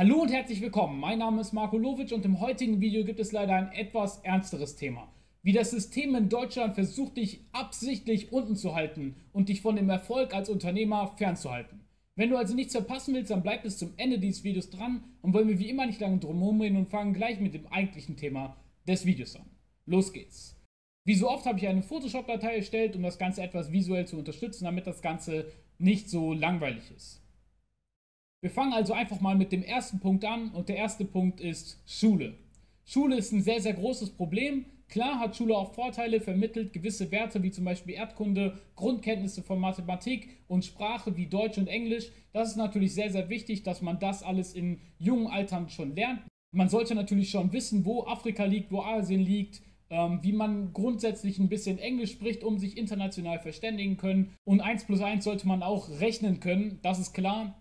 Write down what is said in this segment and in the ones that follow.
Hallo und herzlich willkommen, mein Name ist Marco Lovic und im heutigen Video gibt es leider ein etwas ernsteres Thema. Wie das System in Deutschland versucht, dich absichtlich unten zu halten und dich von dem Erfolg als Unternehmer fernzuhalten. Wenn du also nichts verpassen willst, dann bleib bis zum Ende dieses Videos dran und wollen wir wie immer nicht lange drum herum reden und fangen gleich mit dem eigentlichen Thema des Videos an. Los geht's! Wie so oft habe ich eine Photoshop-Datei erstellt, um das Ganze etwas visuell zu unterstützen, damit das Ganze nicht so langweilig ist. Wir fangen also einfach mal mit dem ersten Punkt an und der erste Punkt ist Schule. Schule ist ein sehr, sehr großes Problem. Klar hat Schule auch Vorteile, vermittelt gewisse Werte wie zum Beispiel Erdkunde, Grundkenntnisse von Mathematik und Sprache wie Deutsch und Englisch. Das ist natürlich sehr, sehr wichtig, dass man das alles in jungen Altern schon lernt. Man sollte natürlich schon wissen, wo Afrika liegt, wo Asien liegt, wie man grundsätzlich ein bisschen Englisch spricht, um sich international verständigen können. Und 1 + 1 sollte man auch rechnen können, das ist klar.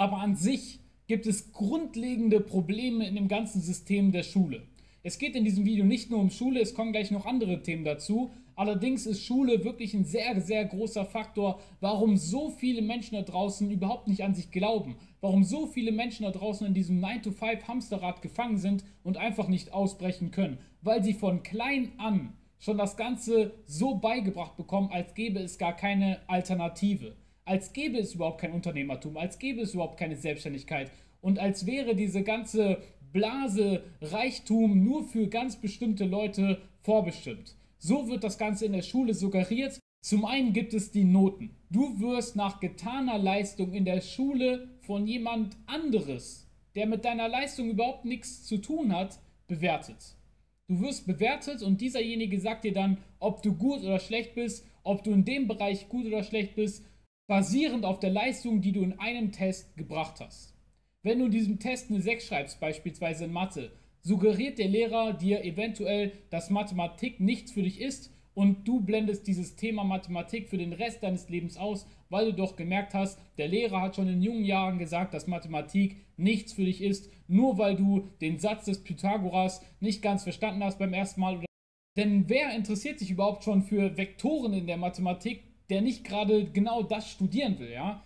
Aber an sich gibt es grundlegende Probleme in dem ganzen System der Schule. Es geht in diesem Video nicht nur um Schule, es kommen gleich noch andere Themen dazu. Allerdings ist Schule wirklich ein sehr, sehr großer Faktor, warum so viele Menschen da draußen überhaupt nicht an sich glauben. Warum so viele Menschen da draußen in diesem 9-to-5-Hamsterrad gefangen sind und einfach nicht ausbrechen können. Weil sie von klein an schon das Ganze so beigebracht bekommen, als gäbe es gar keine Alternative. Als gäbe es überhaupt kein Unternehmertum, als gäbe es überhaupt keine Selbstständigkeit und als wäre diese ganze Blase Reichtum nur für ganz bestimmte Leute vorbestimmt. So wird das Ganze in der Schule suggeriert. Zum einen gibt es die Noten. Du wirst nach getaner Leistung in der Schule von jemand anderes, der mit deiner Leistung überhaupt nichts zu tun hat, bewertet. Du wirst bewertet und dieserjenige sagt dir dann, ob du gut oder schlecht bist, ob du in dem Bereich gut oder schlecht bist, basierend auf der Leistung, die du in einem Test gebracht hast. Wenn du in diesem Test eine 6 schreibst, beispielsweise in Mathe, suggeriert der Lehrer dir eventuell, dass Mathematik nichts für dich ist und du blendest dieses Thema Mathematik für den Rest deines Lebens aus, weil du doch gemerkt hast, der Lehrer hat schon in jungen Jahren gesagt, dass Mathematik nichts für dich ist, nur weil du den Satz des Pythagoras nicht ganz verstanden hast beim ersten Mal. Denn wer interessiert sich überhaupt schon für Vektoren in der Mathematik, der nicht gerade genau das studieren will, ja?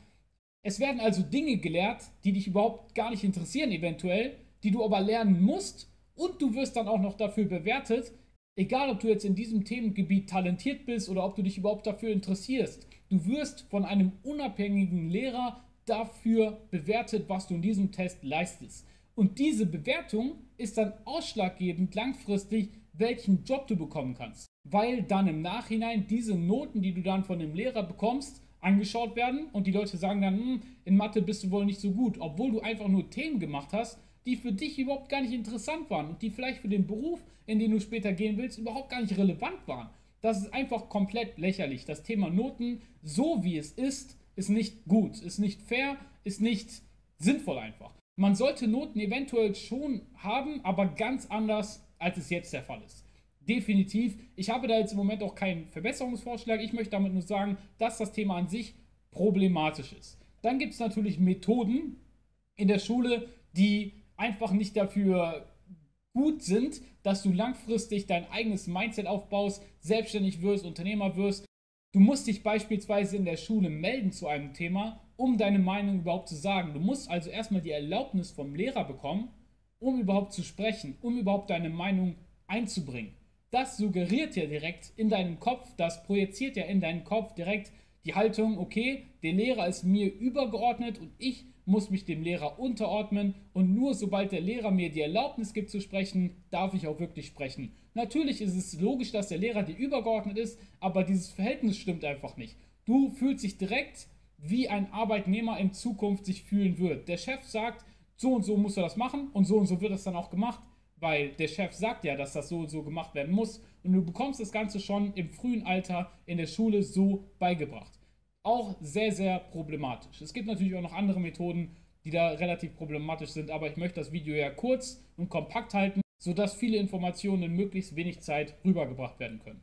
Es werden also Dinge gelehrt, die dich überhaupt gar nicht interessieren eventuell, die du aber lernen musst und du wirst dann auch noch dafür bewertet, egal ob du jetzt in diesem Themengebiet talentiert bist oder ob du dich überhaupt dafür interessierst. Du wirst von einem unabhängigen Lehrer dafür bewertet, was du in diesem Test leistest. Und diese Bewertung ist dann ausschlaggebend langfristig, welchen Job du bekommen kannst. Weil dann im Nachhinein diese Noten, die du dann von dem Lehrer bekommst, angeschaut werden und die Leute sagen dann, in Mathe bist du wohl nicht so gut, obwohl du einfach nur Themen gemacht hast, die für dich überhaupt gar nicht interessant waren und die vielleicht für den Beruf, in den du später gehen willst, überhaupt gar nicht relevant waren. Das ist einfach komplett lächerlich. Das Thema Noten, so wie es ist nicht gut, ist nicht fair, ist nicht sinnvoll einfach. Man sollte Noten eventuell schon haben, aber ganz anders, als es jetzt der Fall ist. Definitiv. Ich habe da jetzt im Moment auch keinen Verbesserungsvorschlag. Ich möchte damit nur sagen, dass das Thema an sich problematisch ist. Dann gibt es natürlich Methoden in der Schule, die einfach nicht dafür gut sind, dass du langfristig dein eigenes Mindset aufbaust, selbstständig wirst, Unternehmer wirst. Du musst dich beispielsweise in der Schule melden zu einem Thema, um deine Meinung überhaupt zu sagen. Du musst also erstmal die Erlaubnis vom Lehrer bekommen, um überhaupt zu sprechen, um überhaupt deine Meinung einzubringen. Das suggeriert ja direkt in deinem Kopf, das projiziert ja in deinen Kopf direkt die Haltung, okay, der Lehrer ist mir übergeordnet und ich muss mich dem Lehrer unterordnen und nur sobald der Lehrer mir die Erlaubnis gibt zu sprechen, darf ich auch wirklich sprechen. Natürlich ist es logisch, dass der Lehrer dir übergeordnet ist, aber dieses Verhältnis stimmt einfach nicht. Du fühlst dich direkt, wie ein Arbeitnehmer in Zukunft sich fühlen wird. Der Chef sagt, so und so musst du das machen und so wird das dann auch gemacht. Weil der Chef sagt ja, dass das so und so gemacht werden muss und du bekommst das Ganze schon im frühen Alter in der Schule so beigebracht. Auch sehr, sehr problematisch. Es gibt natürlich auch noch andere Methoden, die da relativ problematisch sind, aber ich möchte das Video ja kurz und kompakt halten, sodass viele Informationen in möglichst wenig Zeit rübergebracht werden können.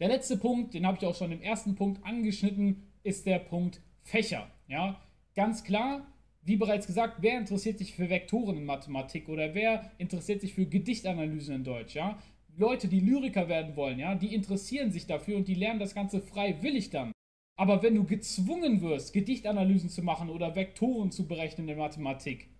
Der letzte Punkt, den habe ich auch schon im ersten Punkt angeschnitten, ist der Punkt Fächer. Ja, ganz klar. Wie bereits gesagt, wer interessiert sich für Vektoren in Mathematik oder wer interessiert sich für Gedichtanalysen in Deutsch, ja? Leute, die Lyriker werden wollen, ja, die interessieren sich dafür und die lernen das Ganze freiwillig dann. Aber wenn du gezwungen wirst, Gedichtanalysen zu machen oder Vektoren zu berechnen in Mathematik,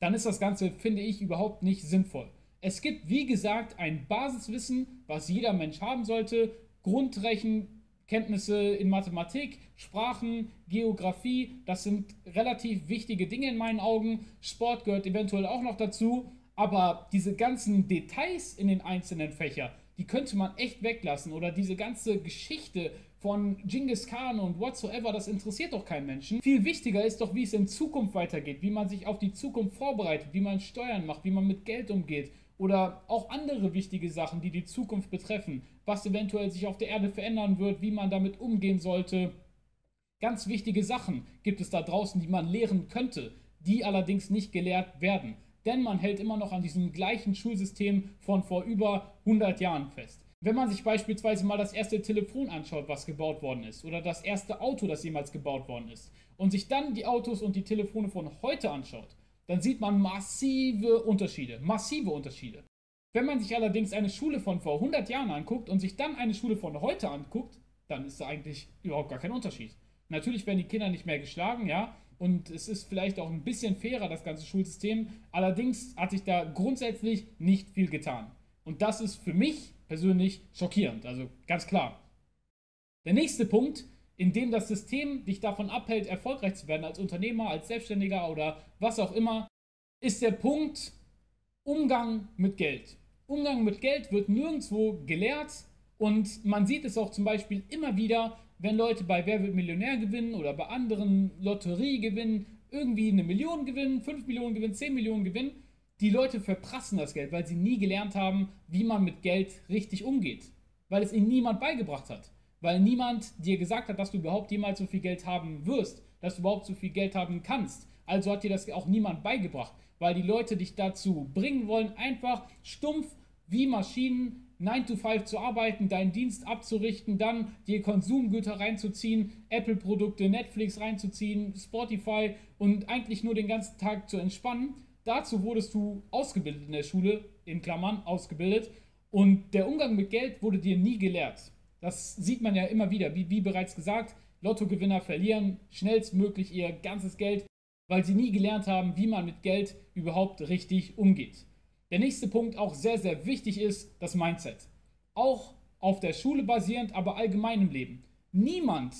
dann ist das Ganze, finde ich, überhaupt nicht sinnvoll. Es gibt, wie gesagt, ein Basiswissen, was jeder Mensch haben sollte, Grundrechenkenntnisse in Mathematik, Sprachen, Geografie, das sind relativ wichtige Dinge in meinen Augen. Sport gehört eventuell auch noch dazu, aber diese ganzen Details in den einzelnen Fächern, die könnte man echt weglassen, oder diese ganze Geschichte von Genghis Khan und whatsoever, das interessiert doch keinen Menschen. Viel wichtiger ist doch, wie es in Zukunft weitergeht, wie man sich auf die Zukunft vorbereitet, wie man Steuern macht, wie man mit Geld umgeht oder auch andere wichtige Sachen, die die Zukunft betreffen, was eventuell sich auf der Erde verändern wird, wie man damit umgehen sollte. Ganz wichtige Sachen gibt es da draußen, die man lehren könnte, die allerdings nicht gelehrt werden. Denn man hält immer noch an diesem gleichen Schulsystem von vor über 100 Jahren fest. Wenn man sich beispielsweise mal das erste Telefon anschaut, was gebaut worden ist, oder das erste Auto, das jemals gebaut worden ist, und sich dann die Autos und die Telefone von heute anschaut, dann sieht man massive Unterschiede, massive Unterschiede. Wenn man sich allerdings eine Schule von vor 100 Jahren anguckt und sich dann eine Schule von heute anguckt, dann ist da eigentlich überhaupt gar kein Unterschied. Natürlich werden die Kinder nicht mehr geschlagen, ja, und es ist vielleicht auch ein bisschen fairer, das ganze Schulsystem. Allerdings hat sich da grundsätzlich nicht viel getan. Und das ist für mich persönlich schockierend, also ganz klar. Der nächste Punkt, in dem das System dich davon abhält, erfolgreich zu werden als Unternehmer, als Selbstständiger oder was auch immer, ist der Punkt Umgang mit Geld. Umgang mit Geld wird nirgendwo gelehrt und man sieht es auch zum Beispiel immer wieder, wenn Leute bei Wer wird Millionär gewinnen oder bei anderen Lotterie gewinnen, irgendwie 1 Million gewinnen, 5 Millionen gewinnen, 10 Millionen gewinnen, die Leute verprassen das Geld, weil sie nie gelernt haben, wie man mit Geld richtig umgeht. Weil es ihnen niemand beigebracht hat. Weil niemand dir gesagt hat, dass du überhaupt jemals so viel Geld haben wirst, dass du überhaupt so viel Geld haben kannst. Also hat dir das auch niemand beigebracht, weil die Leute dich dazu bringen wollen, einfach stumpf wie Maschinen 9 to 5 zu arbeiten, deinen Dienst abzurichten, dann dir Konsumgüter reinzuziehen, Apple-Produkte, Netflix reinzuziehen, Spotify und eigentlich nur den ganzen Tag zu entspannen. Dazu wurdest du ausgebildet in der Schule, in Klammern ausgebildet, und der Umgang mit Geld wurde dir nie gelehrt. Das sieht man ja immer wieder, wie bereits gesagt, Lottogewinner verlieren schnellstmöglich ihr ganzes Geld, weil sie nie gelernt haben, wie man mit Geld überhaupt richtig umgeht. Der nächste Punkt, auch sehr, sehr wichtig, ist das Mindset. Auch auf der Schule basierend, aber allgemein im Leben. Niemand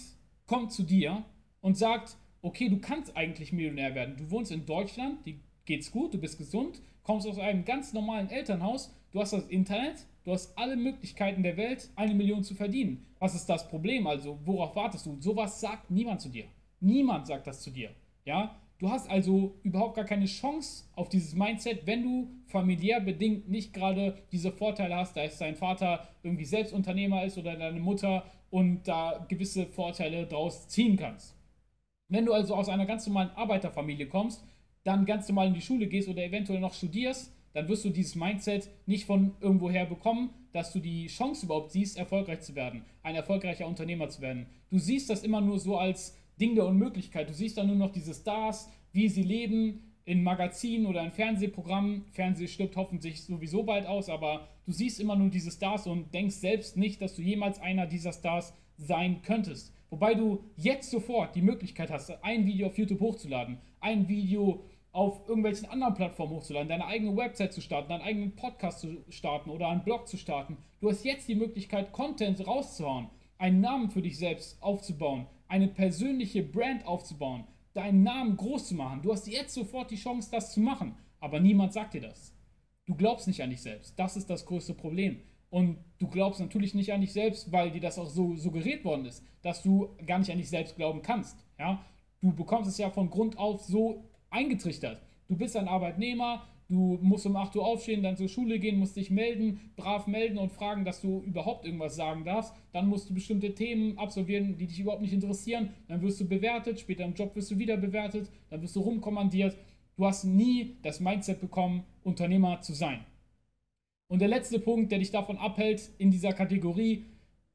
kommt zu dir und sagt, okay, du kannst eigentlich Millionär werden. Du wohnst in Deutschland, dir geht's gut, du bist gesund, kommst aus einem ganz normalen Elternhaus, du hast das Internet, du hast alle Möglichkeiten der Welt, 1 Million zu verdienen. Was ist das Problem? Also, worauf wartest du? Sowas sagt niemand zu dir. Niemand sagt das zu dir, ja? Du hast also überhaupt gar keine Chance auf dieses Mindset, wenn du familiär bedingt nicht gerade diese Vorteile hast, da dein Vater irgendwie selbst Unternehmer ist oder deine Mutter und da gewisse Vorteile draus ziehen kannst. Wenn du also aus einer ganz normalen Arbeiterfamilie kommst, dann ganz normal in die Schule gehst oder eventuell noch studierst, dann wirst du dieses Mindset nicht von irgendwoher bekommen, dass du die Chance überhaupt siehst, erfolgreich zu werden, ein erfolgreicher Unternehmer zu werden. Du siehst das immer nur so als Ding der Unmöglichkeit. Du siehst dann nur noch diese Stars, wie sie leben, in Magazinen oder in Fernsehprogrammen. Fernsehen stirbt hoffentlich sowieso bald aus, aber du siehst immer nur diese Stars und denkst selbst nicht, dass du jemals einer dieser Stars sein könntest. Wobei du jetzt sofort die Möglichkeit hast, ein Video auf YouTube hochzuladen, ein Video auf irgendwelchen anderen Plattformen hochzuladen, deine eigene Website zu starten, deinen eigenen Podcast zu starten oder einen Blog zu starten. Du hast jetzt die Möglichkeit, Content rauszuhauen, einen Namen für dich selbst aufzubauen, eine persönliche Brand aufzubauen, deinen Namen groß zu machen. Du hast jetzt sofort die Chance, das zu machen, aber niemand sagt dir das. Du glaubst nicht an dich selbst. Das ist das größte Problem. Und du glaubst natürlich nicht an dich selbst, weil dir das auch so suggeriert worden ist, dass du gar nicht an dich selbst glauben kannst. Ja? Du bekommst es ja von Grund auf so eingetrichtert. Du bist ein Arbeitnehmer, du musst um 8 Uhr aufstehen, dann zur Schule gehen, musst dich melden, brav melden und fragen, dass du überhaupt irgendwas sagen darfst. Dann musst du bestimmte Themen absolvieren, die dich überhaupt nicht interessieren. Dann wirst du bewertet, später im Job wirst du wieder bewertet, dann wirst du rumkommandiert. Du hast nie das Mindset bekommen, Unternehmer zu sein. Und der letzte Punkt, der dich davon abhält, in dieser Kategorie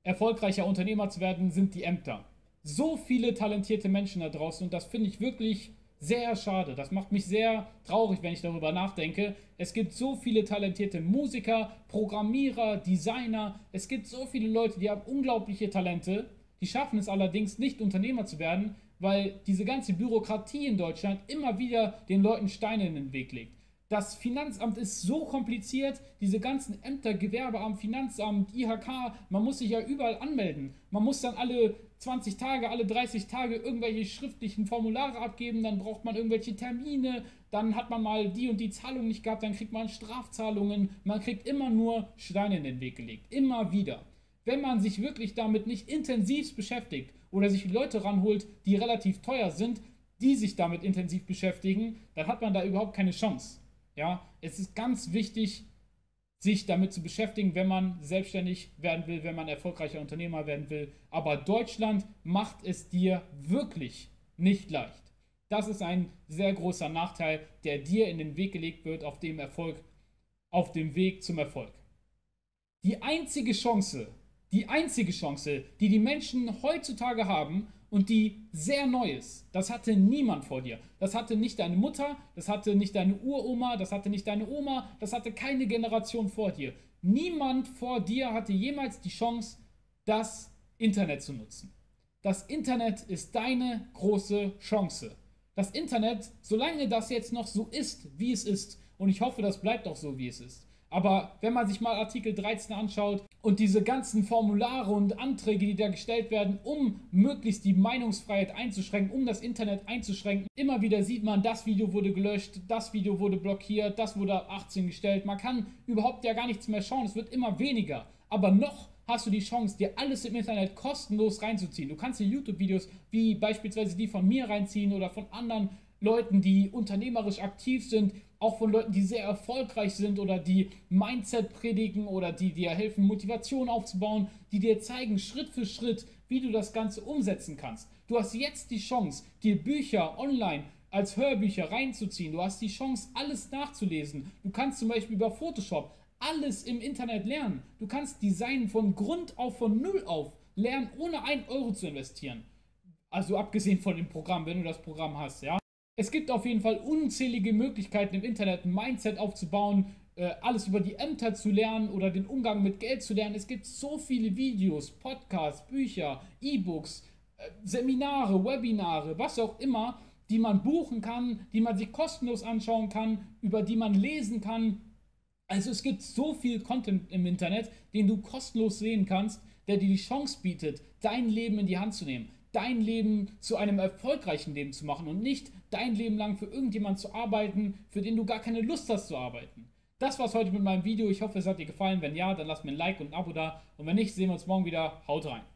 erfolgreicher Unternehmer zu werden, sind die Ämter. So viele talentierte Menschen da draußen, und das finde ich wirklich sehr schade. Das macht mich sehr traurig, wenn ich darüber nachdenke. Es gibt so viele talentierte Musiker, Programmierer, Designer. Es gibt so viele Leute, die haben unglaubliche Talente. Die schaffen es allerdings nicht, Unternehmer zu werden, weil diese ganze Bürokratie in Deutschland immer wieder den Leuten Steine in den Weg legt. Das Finanzamt ist so kompliziert, diese ganzen Ämter, Gewerbeamt, Finanzamt, IHK, man muss sich ja überall anmelden. Man muss dann alle 20 Tage, alle 30 Tage irgendwelche schriftlichen Formulare abgeben, dann braucht man irgendwelche Termine, dann hat man mal die und die Zahlung nicht gehabt, dann kriegt man Strafzahlungen, man kriegt immer nur Steine in den Weg gelegt, immer wieder. Wenn man sich wirklich damit nicht intensiv beschäftigt oder sich Leute ranholt, die relativ teuer sind, die sich damit intensiv beschäftigen, dann hat man da überhaupt keine Chance. Ja, es ist ganz wichtig, sich damit zu beschäftigen, wenn man selbstständig werden will, wenn man erfolgreicher Unternehmer werden will. Aber Deutschland macht es dir wirklich nicht leicht. Das ist ein sehr großer Nachteil, der dir in den Weg gelegt wird auf dem Weg zum Erfolg. Die einzige Chance, die die Menschen heutzutage haben, und die sehr neu ist. Das hatte niemand vor dir. Das hatte nicht deine Mutter, das hatte nicht deine Uroma, das hatte nicht deine Oma, das hatte keine Generation vor dir. Niemand vor dir hatte jemals die Chance, das Internet zu nutzen. Das Internet ist deine große Chance. Das Internet, solange das jetzt noch so ist, wie es ist, und ich hoffe, das bleibt auch so, wie es ist, aber wenn man sich mal Artikel 13 anschaut und diese ganzen Formulare und Anträge, die da gestellt werden, um möglichst die Meinungsfreiheit einzuschränken, um das Internet einzuschränken, immer wieder sieht man, das Video wurde gelöscht, das Video wurde blockiert, das wurde ab 18 gestellt. Man kann überhaupt ja gar nichts mehr schauen, es wird immer weniger. Aber noch hast du die Chance, dir alles im Internet kostenlos reinzuziehen. Du kannst dir YouTube-Videos wie beispielsweise die von mir reinziehen oder von anderen Leuten, die unternehmerisch aktiv sind, auch von Leuten, die sehr erfolgreich sind oder die Mindset predigen oder die dir helfen, Motivation aufzubauen, die dir zeigen, Schritt für Schritt, wie du das Ganze umsetzen kannst. Du hast jetzt die Chance, dir Bücher online als Hörbücher reinzuziehen. Du hast die Chance, alles nachzulesen. Du kannst zum Beispiel über Photoshop alles im Internet lernen. Du kannst Design von Grund auf, von Null auf lernen, ohne 1 Euro zu investieren. Also abgesehen von dem Programm, wenn du das Programm hast, ja. Es gibt auf jeden Fall unzählige Möglichkeiten im Internet, ein Mindset aufzubauen, alles über die Ämter zu lernen oder den Umgang mit Geld zu lernen. Es gibt so viele Videos, Podcasts, Bücher, E-Books, Seminare, Webinare, was auch immer, die man buchen kann, die man sich kostenlos anschauen kann, über die man lesen kann. Also es gibt so viel Content im Internet, den du kostenlos sehen kannst, der dir die Chance bietet, dein Leben in die Hand zu nehmen. Dein Leben zu einem erfolgreichen Leben zu machen und nicht dein Leben lang für irgendjemanden zu arbeiten, für den du gar keine Lust hast zu arbeiten. Das war's heute mit meinem Video. Ich hoffe, es hat dir gefallen. Wenn ja, dann lass mir ein Like und ein Abo da. Und wenn nicht, sehen wir uns morgen wieder. Haut rein!